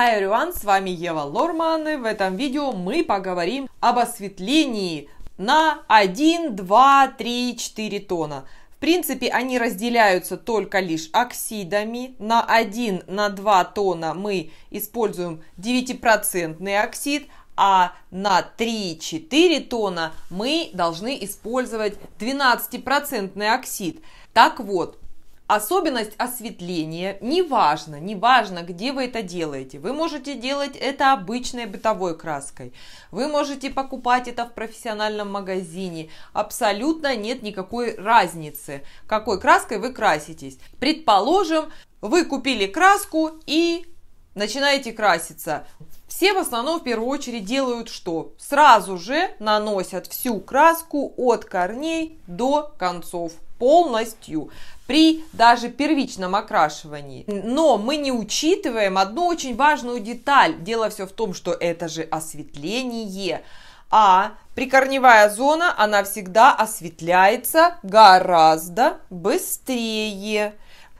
Hi everyone, с вами Ева Лорман, и в этом видео мы поговорим об осветлении на 1, 2, 3, 4 тона. В принципе, они разделяются только лишь оксидами. На 1, на 2 тона мы используем 9% оксид, а на 3-4 тона мы должны использовать 12% оксид. Так вот, особенность осветления, неважно, где вы это делаете. Вы можете делать это обычной бытовой краской. Вы можете покупать это в профессиональном магазине. Абсолютно нет никакой разницы, какой краской вы краситесь. Предположим, вы купили краску и начинаете краситься. Все в основном в первую очередь делают что? Сразу же наносят всю краску от корней до концов полностью при даже первичном окрашивании. Но мы не учитываем одну очень важную деталь. Дело все в том, что это же осветление. А прикорневая зона, она всегда осветляется гораздо быстрее.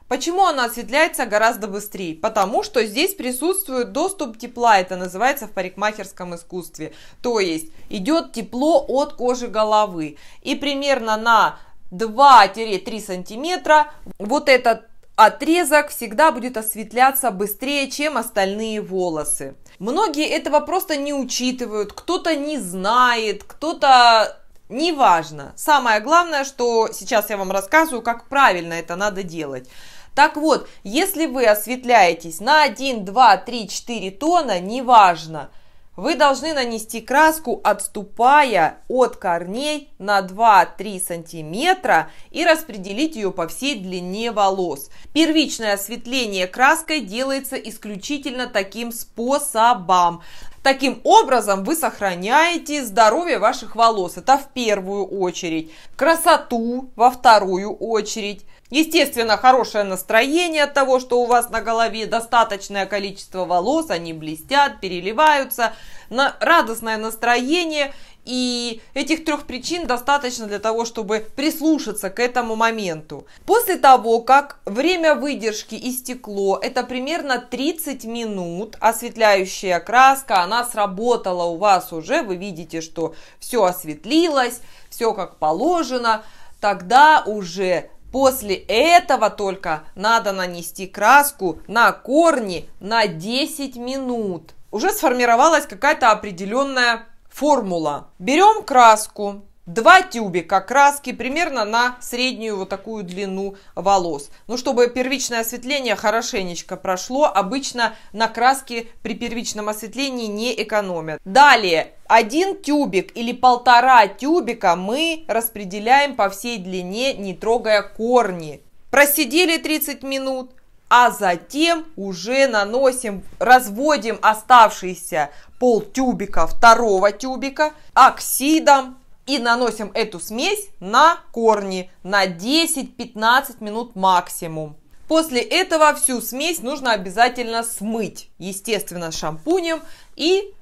Почему она осветляется гораздо быстрее? Потому что здесь присутствует доступ тепла, это называется в парикмахерском искусстве. То есть идет тепло от кожи головы. И примерно на 2-3 сантиметра вот этот отрезок всегда будет осветляться быстрее, чем остальные волосы. Многие этого просто не учитывают, кто-то не знает, кто-то... Неважно. Самое главное, что сейчас я вам рассказываю, как правильно это надо делать. Так вот, если вы осветляетесь на 1, 2, 3, 4 тона, неважно, вы должны нанести краску, отступая от корней на 2-3 сантиметра и распределить ее по всей длине волос. Первичное осветление краской делается исключительно таким способом. Таким образом вы сохраняете здоровье ваших волос, это в первую очередь, красоту во вторую очередь, естественно, хорошее настроение от того, что у вас на голове достаточное количество волос, они блестят, переливаются, радостное настроение. И этих трех причин достаточно для того, чтобы прислушаться к этому моменту. После того, как время выдержки истекло, это примерно 30 минут, осветляющая краска, она сработала у вас уже, вы видите, что все осветлилось, все как положено, тогда уже... После этого только надо нанести краску на корни на 10 минут. Уже сформировалась какая-то определенная формула. Берем краску, 2 тюбика краски примерно на среднюю вот такую длину волос. Ну, чтобы первичное осветление хорошенечко прошло, обычно на краске при первичном осветлении не экономят. Далее 1 тюбик или 1,5 тюбика мы распределяем по всей длине, не трогая корни. Просидели 30 минут, а затем уже наносим, разводим оставшиеся полтюбика второго тюбика оксидом. И наносим эту смесь на корни на 10-15 минут максимум. После этого всю смесь нужно обязательно смыть, естественно, шампунем и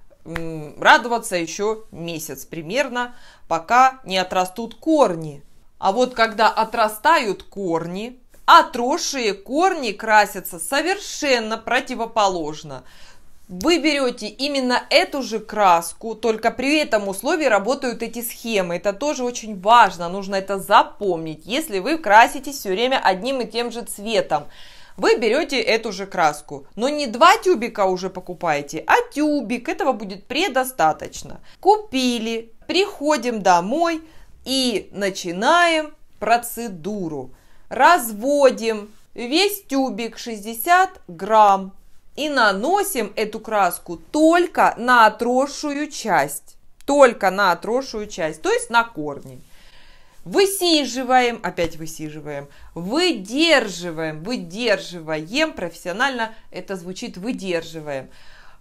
радоваться еще месяц примерно, пока не отрастут корни. А вот когда отрастают корни, отросшие корни красятся совершенно противоположно. Вы берете именно эту же краску, только при этом условии работают эти схемы. Это тоже очень важно, нужно это запомнить. Если вы краситесь все время одним и тем же цветом, вы берете эту же краску. Но не 2 тюбика уже покупаете, а тюбик. Этого будет предостаточно. Купили, приходим домой и начинаем процедуру. Разводим весь тюбик 60 грамм. И наносим эту краску только на отросшую часть. Только на отросшую часть, то есть на корни. Высиживаем, опять высиживаем, выдерживаем профессионально, это звучит выдерживаем.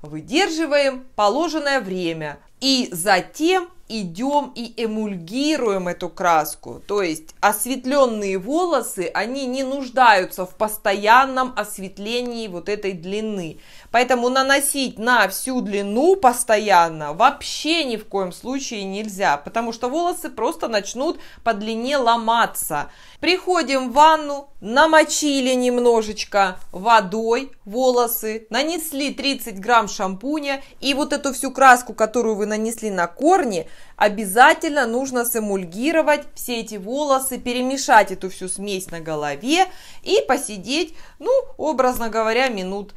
Выдерживаем положенное время. И затем идем и эмульгируем эту краску. То есть осветленные волосы, они не нуждаются в постоянном осветлении вот этой длины. Поэтому наносить на всю длину постоянно вообще ни в коем случае нельзя, потому что волосы просто начнут по длине ломаться. Приходим в ванну, намочили немножечко водой волосы, нанесли 30 грамм шампуня, и вот эту всю краску, которую вы нанесли на корни, обязательно нужно сэмульгировать все эти волосы, перемешать эту всю смесь на голове и посидеть, ну, образно говоря, минут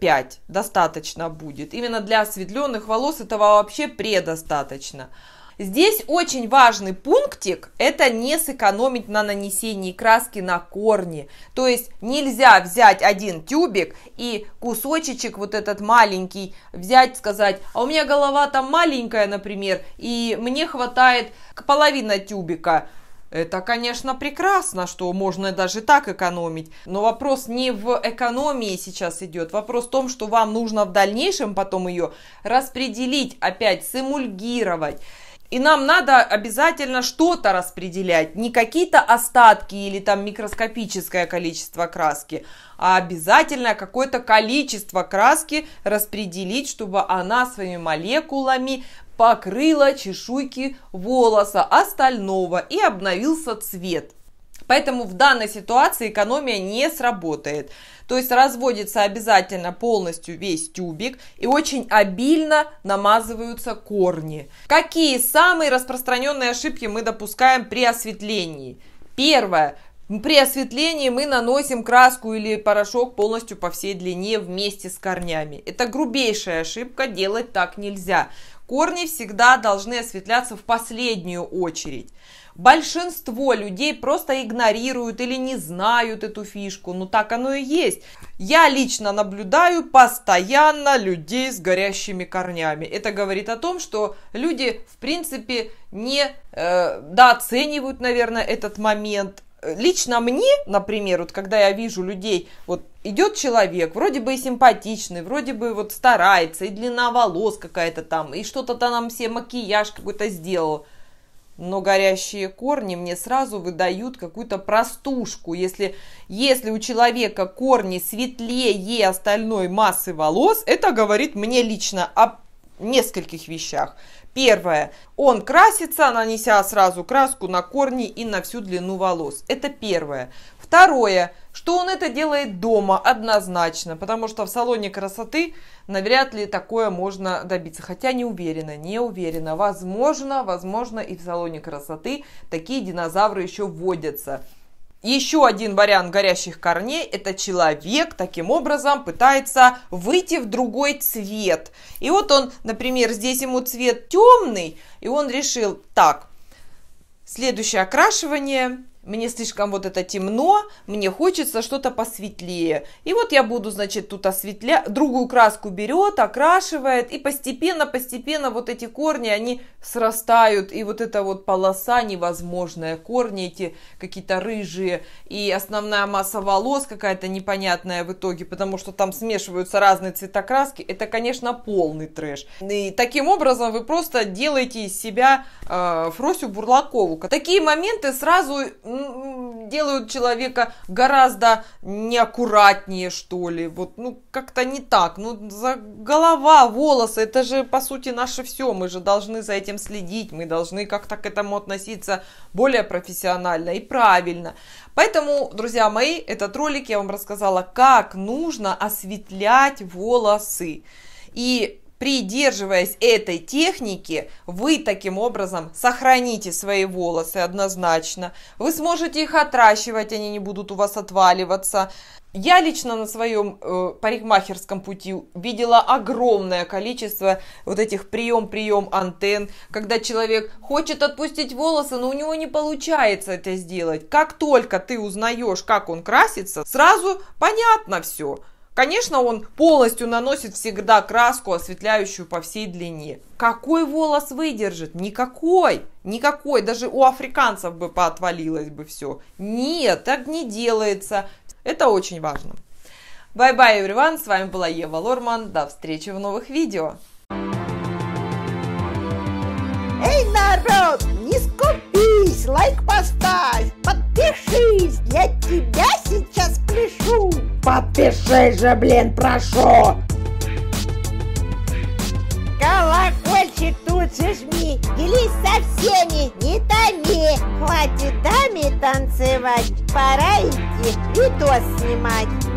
5 достаточно будет. Именно для осветленных волос этого вообще предостаточно. Здесь очень важный пунктик – это не сэкономить на нанесении краски на корни. То есть нельзя взять один тюбик и кусочек вот этот маленький взять, сказать, а у меня голова там маленькая, например, и мне хватает половина тюбика. Это, конечно, прекрасно, что можно даже так экономить, но вопрос не в экономии сейчас идет, вопрос в том, что вам нужно в дальнейшем потом ее распределить, опять сэмульгировать. И нам надо обязательно что-то распределять, не какие-то остатки или там микроскопическое количество краски, а обязательно какое-то количество краски распределить, чтобы она своими молекулами покрыла чешуйки волоса остального и обновился цвет. Поэтому в данной ситуации экономия не сработает. То есть разводится обязательно полностью весь тюбик и очень обильно намазываются корни. Какие самые распространенные ошибки мы допускаем при осветлении? Первое. При осветлении мы наносим краску или порошок полностью по всей длине вместе с корнями. Это грубейшая ошибка, делать так нельзя. Корни всегда должны осветляться в последнюю очередь. Большинство людей просто игнорируют или не знают эту фишку, но так оно и есть. Я лично наблюдаю постоянно людей с горящими корнями. Это говорит о том, что люди в принципе не дооценивают, наверное, этот момент. Лично мне, например, вот когда я вижу людей, вот идет человек, вроде бы и симпатичный, вроде бы вот старается, и длина волос какая-то там, и что-то там себе макияж какой-то сделал. Но горящие корни мне сразу выдают какую-то простушку. Если у человека корни светлее остальной массы волос, это говорит мне лично о нескольких вещах. Первое. Он красится, нанеся сразу краску на корни и на всю длину волос. Это первое. Второе. Что он это делает дома однозначно, потому что в салоне красоты навряд ли такое можно добиться. Хотя не уверена. Возможно и в салоне красоты такие динозавры еще водятся. Еще один вариант горящих корней – это человек таким образом пытается выйти в другой цвет. И вот он, например, здесь ему цвет темный, и он решил, так, следующее окрашивание, мне слишком вот это темно, мне хочется что-то посветлее. И вот я буду, значит, тут осветлять, другую краску берет, окрашивает, и постепенно вот эти корни, они срастают, и вот эта вот полоса невозможная, корни эти какие-то рыжие, и основная масса волос какая-то непонятная в итоге, потому что там смешиваются разные цвета краски, это, конечно, полный трэш. И таким образом вы просто делаете из себя Фросью Бурлакову. Такие моменты сразу делают человека гораздо неаккуратнее, что ли. Вот, ну, как-то не так. Ну, за голова, волосы, это же, по сути, наше все. Мы же должны за этим следить. Мы должны как-то к этому относиться более профессионально и правильно. Поэтому, друзья мои, этот ролик я вам рассказала, как нужно осветлять волосы. И придерживаясь этой техники, вы таким образом сохраните свои волосы однозначно. Вы сможете их отращивать, они не будут у вас отваливаться. Я лично на своем парикмахерском пути видела огромное количество вот этих прием антенн, когда человек хочет отпустить волосы, но у него не получается это сделать. Как только ты узнаешь, как он красится, сразу понятно все. Конечно, он полностью наносит всегда краску, осветляющую по всей длине. Какой волос выдержит? Никакой. Никакой. Даже у африканцев бы поотвалилось бы все. Нет, так не делается. Это очень важно. Bye-bye, everyone. С вами была Ева Лорман. До встречи в новых видео. Эй, народ, не скупись, лайк поставь, подпишись, я тебя сейчас пляшу. Подпишись же, блин, прошу. Колокольчик тут же жми, делись со всеми, не томи. Хватит даме танцевать, пора идти видос снимать.